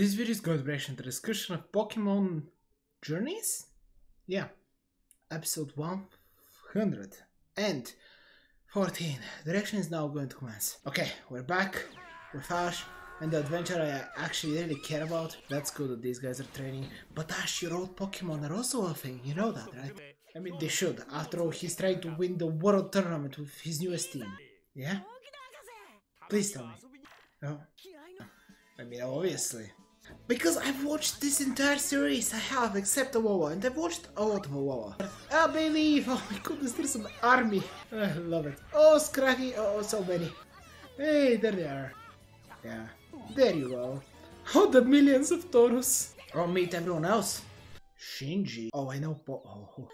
This video is going to be reaction to the discussion of Pokemon Journeys? Yeah, episode 114. The reaction is now going to commence. Okay, we're back with Ash and the adventure I actually really care about. That's cool that these guys are training. But Ash, your old Pokemon are also a thing, you know that, right? I mean, they should. After all, he's trying to win the World Tournament with his newest team. Yeah? Please tell me. No? I mean, obviously. Because I've watched this entire series, I have, except Aurora, and I've watched a lot of Aurora. I believe! Oh my goodness, there's an army! I love it. Oh, Scraggy! Oh, so many. Hey, there they are. Yeah, there you go. Oh, the millions of Tauros. Oh, meet everyone else. Shinji. Oh, I know Oh.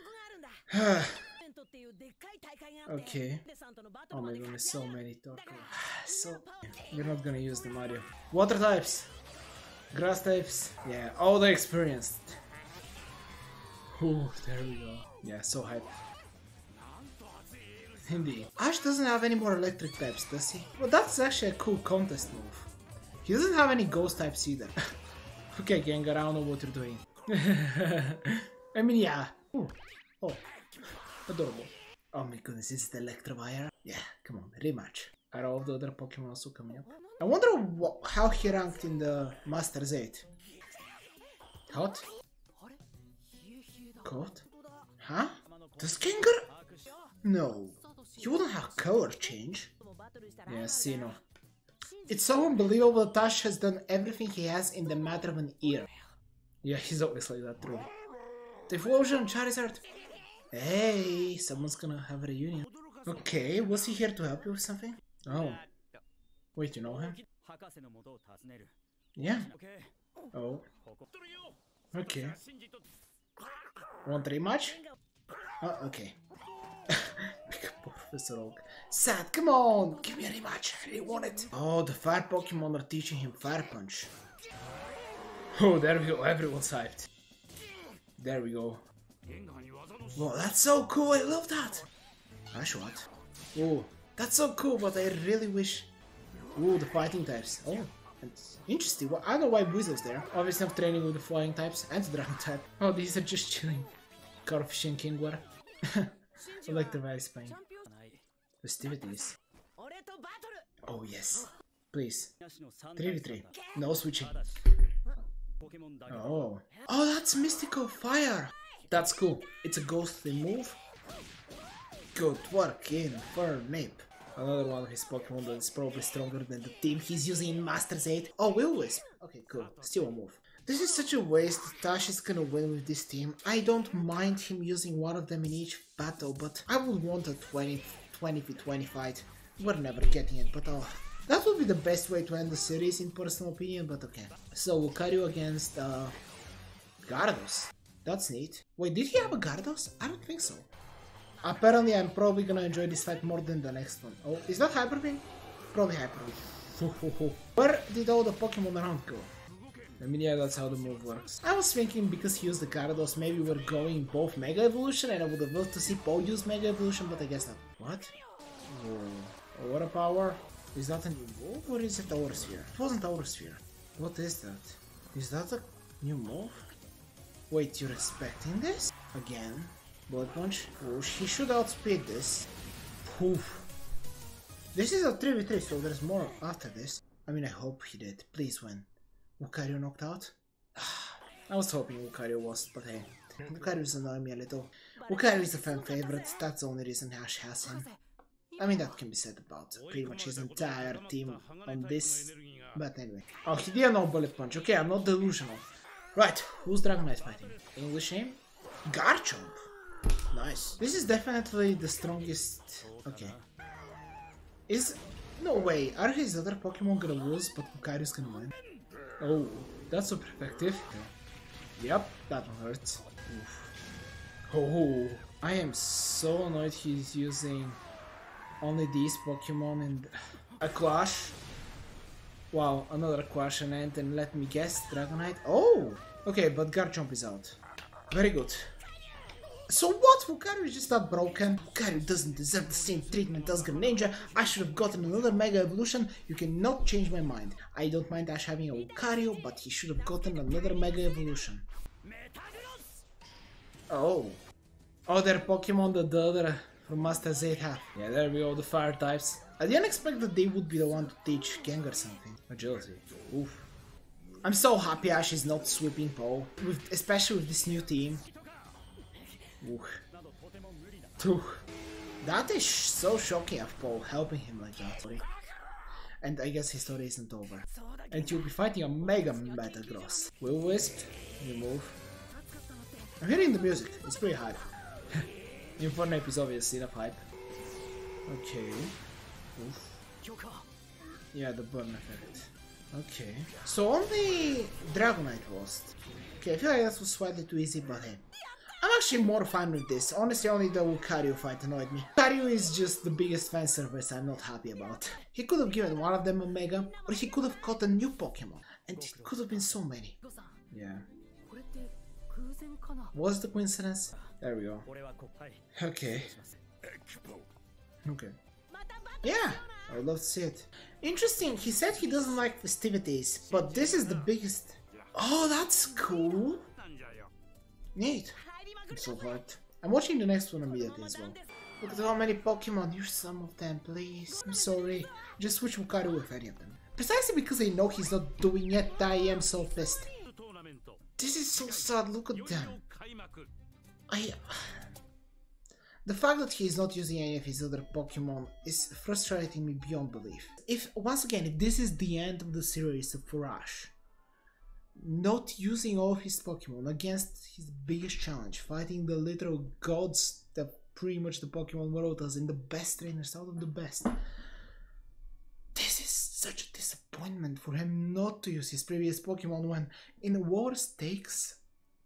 Okay. Oh my goodness, so many Torkoal. So we're not gonna use them, are you? Water types, grass types. Yeah, all the experienced. Oh, there we go. Yeah, so hype. Indeed. Ash doesn't have any more electric types, does he? Well, that's actually a cool contest move. He doesn't have any ghost types either. Okay, Gengar, I don't know what you're doing. I mean, yeah. Ooh. Oh, adorable. Oh my goodness, is it Electrowire? Yeah, come on, rematch. Are all the other Pokemon also coming up? I wonder how he ranked in the Masters 8. Hot? Cold? Huh? Does Gengar? No. He wouldn't have color change. Yeah, see, no. It's so unbelievable that Ash has done everything he has in the matter of an year. Yeah, he's always like that, true. The Evolution, Charizard. Hey, someone's gonna have a reunion. Okay, was he here to help you with something? Oh. Wait, you know him? Yeah. Oh. Okay. Want rematch? Oh, okay. Pick up Professor Oak. Sad, come on! Give me a rematch, I really want it! Oh, the fire Pokemon are teaching him Fire Punch. Oh, there we go, everyone's hyped. There we go. Wow, that's so cool, I love that! Ash, what? Oh, that's so cool, but I really wish... Ooh, the fighting types. Oh, that's interesting. Well, I don't know why Weasel's there. Obviously I'm training with the flying types and the dragon type. Oh, these are just chilling. Corfish and Kingguar. I like the various pain. Festivities. Oh, yes. Please. 3v3. No switching. Oh. Oh, that's Mystical Fire! That's cool. It's a ghostly move. Good work, Infernape. Another one of his Pokemon that is probably stronger than the team he's using in Masters 8. Oh, Will Wisp. Okay, cool. Still a move. This is such a waste that Ash is gonna win with this team. I don't mind him using one of them in each battle, but I would want a 20v20 fight. We're never getting it, but oh. That would be the best way to end the series in personal opinion, but okay. So, Lucario against Gyarados. That's neat. Wait, did he have a Gyarados? I don't think so. Apparently, I'm probably gonna enjoy this fight more than the next one. Oh, is that Hyper Beam? Probably Hyper Beam. Where did all the Pokemon around go? I mean, yeah, that's how the move works. I was thinking because he used the Gyarados, maybe we're going both Mega Evolution, and I would have loved to see Paul use Mega Evolution, but I guess not. What? Oh, Aura Power? Is that a new move, or is it Aura Sphere? It wasn't Aura Sphere. What is that? Is that a new move? Wait, you're expecting this? Again? Bullet Punch? Oh, he should outspeed this. Poof. This is a 3v3, so there's more after this. I mean, I hope he did. Please win. Lucario knocked out? I was hoping Lucario was, but hey. Lucario's annoying me a little. Lucario is a fan favorite, that's the only reason Ash has him. I mean, that can be said about pretty much his entire team on this, but anyway. Oh, he didn't know Bullet Punch. Okay, I'm not delusional. Right, who's Dragonite fighting? English name? Garchomp! Nice. This is definitely the strongest... Okay. Is... No way, are his other Pokemon gonna lose, but Lucario's gonna win? Oh, that's super effective. Okay. Yep, that one hurts. Oof. Oh, I am so annoyed he's using only these Pokemon and... A Clash? Wow, another question, and let me guess, Dragonite. Oh! Okay, but Garchomp is out. Very good. So what? Lucario is just not broken. Lucario doesn't deserve the same treatment as Greninja. I should have gotten another Mega Evolution. You cannot change my mind. I don't mind Ash having a Lucario, but he should have gotten another Mega Evolution. Oh. Other Pokemon that the other from Masters 8 have. Yeah, there we go, the fire types. I didn't expect that they would be the one to teach Gengar something. Agility. Oof. I'm so happy Ash is not sweeping Paul, especially with this new team. Ooh. That is so shocking of Paul helping him like that. And I guess his story isn't over. And you'll be fighting a Mega Metagross. Will Wisp, you move. I'm hearing the music, it's pretty hype. Infernape is obviously enough hype. Okay. Oof. Yeah, the burn effect. Okay. So only Dragonite lost. Okay, I feel like that was slightly too easy, but hey. I'm actually more fine with this. Honestly, only the Lucario fight annoyed me. Lucario is just the biggest fan service I'm not happy about. He could have given one of them a Mega, or he could have caught a new Pokemon. And it could have been so many. Yeah. What's the coincidence? There we go. Okay. Okay. Yeah, I would love to see it. Interesting, he said he doesn't like festivities, but this is the biggest... Oh, that's cool! Neat. It's so hard. I'm watching the next one immediately as well. Look at how many Pokemon, use some of them, please. I'm sorry. Just switch Lucario with any of them. Precisely because I know he's not doing it, I am so pissed. This is so sad, look at them. The fact that he is not using any of his other Pokemon is frustrating me beyond belief. Once again, if this is the end of the series for Ash, not using all of his Pokemon against his biggest challenge, fighting the literal gods that pretty much the Pokemon world does, and the best trainers out of the best. This is such a disappointment for him not to use his previous Pokemon when, in war stakes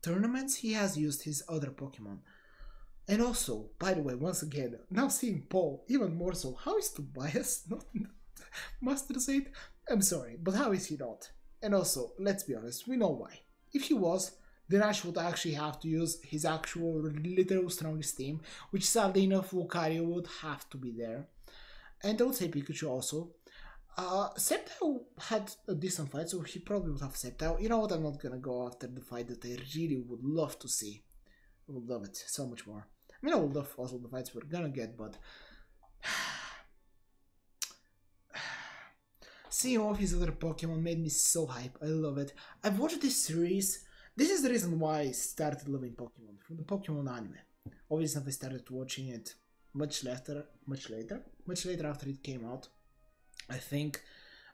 tournaments, he has used his other Pokemon. And also, by the way, once again, now seeing Paul, even more so, how is Tobias not in Masters 8? I'm sorry, but how is he not? And also, let's be honest, we know why. If he was, then Ash would actually have to use his actual literal strongest team, which sadly enough Lucario would have to be there. And I would say Pikachu also. Sceptile had a decent fight, so he probably would have Sceptile. You know what, I'm not gonna go after the fight that I really would love to see. I would love it so much more. I mean, I would love also the fights we're gonna get, but... Seeing all of his other Pokemon made me so hype, I love it. I've watched this series, this is the reason why I started loving Pokemon, from the Pokemon anime. Obviously I started watching it much later after it came out. I think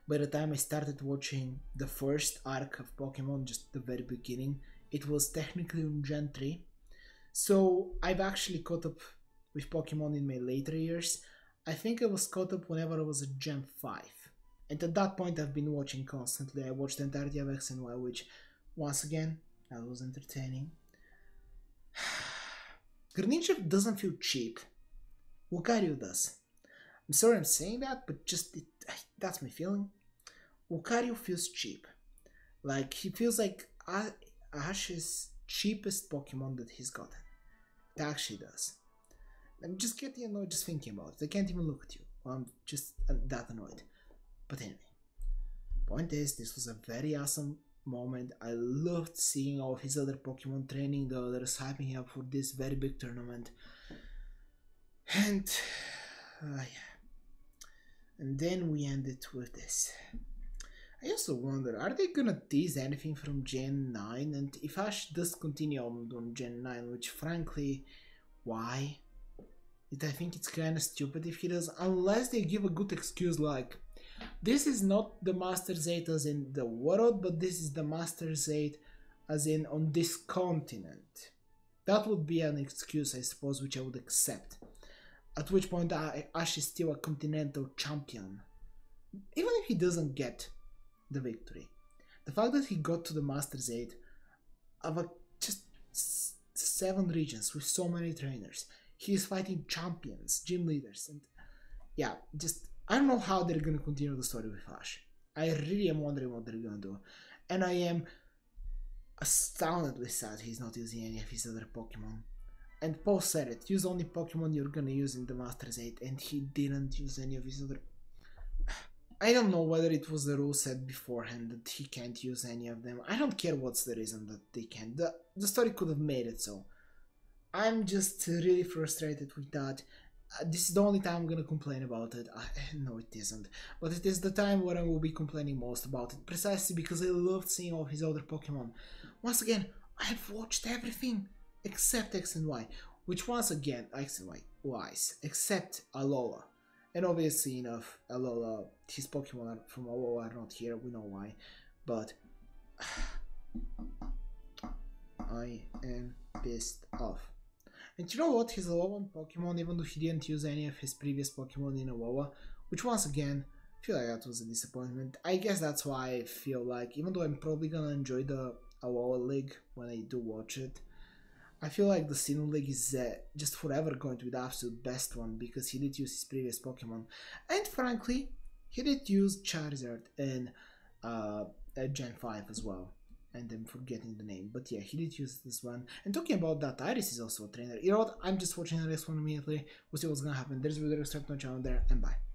by the time I started watching the first arc of Pokemon, just the very beginning, it was technically on Gen 3. So I've actually caught up with Pokemon in my later years. I think I was caught up whenever I was at Gen 5. And at that point I've been watching constantly. I watched the entirety of X and Y, which, once again, that was entertaining. Greninja doesn't feel cheap. Lucario does. I'm sorry I'm saying that, but just, that's my feeling. Lucario feels cheap. Like, he feels like Ash's cheapest Pokemon that he's gotten. It actually does. I'm just getting annoyed just thinking about it. I can't even look at you. I'm just that annoyed. But anyway, point is, this was a very awesome moment. I loved seeing all of his other Pokemon training, the others hyping up for this very big tournament. And and then we end it with this. I also wonder, are they gonna tease anything from Gen 9? And if Ash does continue on Gen 9, which frankly, why? I think it's kinda stupid if he does, unless they give a good excuse like, this is not the Masters 8 as in the world, but this is the Masters 8 as in on this continent. That would be an excuse, I suppose, which I would accept. At which point Ash is still a continental champion. Even if he doesn't get the victory, the fact that he got to the Masters 8 of just 7 regions with so many trainers, he is fighting champions, gym leaders, and yeah, just I don't know how they're gonna continue the story with Ash. I really am wondering what they're gonna do, and I am astoundedly sad he's not using any of his other Pokemon. And Paul said it, use only Pokemon you're gonna use in the Masters 8, and he didn't use any of his other... I don't know whether it was the rule set beforehand that he can't use any of them. I don't care what's the reason that they can't. The story could have made it so. I'm just really frustrated with that. This is the only time I'm gonna complain about it. No, it isn't. But it is the time where I will be complaining most about it, precisely because I loved seeing all his other Pokemon. Once again, I've watched everything except X and Y, which once again, X and Y, lies, except Alola. And obviously enough, Alola, his Pokemon from Alola are not here, we know why, but... I am pissed off. And you know what, his Alolan Pokemon, even though he didn't use any of his previous Pokemon in Alola, which once again, I feel like that was a disappointment. I guess that's why I feel like, even though I'm probably gonna enjoy the Alola League when I do watch it, I feel like the Sinnoh League is just forever going to be the absolute best one, because he did use his previous Pokemon. And frankly, he did use Charizard in Gen 5 as well. And I'm forgetting the name, but yeah, he did use this one. And talking about that, Iris is also a trainer. You know what, I'm just watching the next one immediately. We'll see what's gonna happen. There's a video, subscribe to my channel there, and bye.